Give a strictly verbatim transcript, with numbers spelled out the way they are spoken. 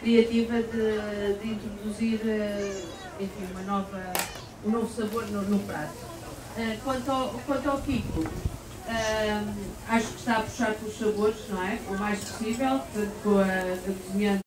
criativa de, de introduzir, enfim, uma nova, um novo sabor no, no prato. Uh, quanto, ao, quanto ao Kiko, uh, acho que está a puxar pelos sabores, não é? O mais possível, tanto com a, a cozinhante.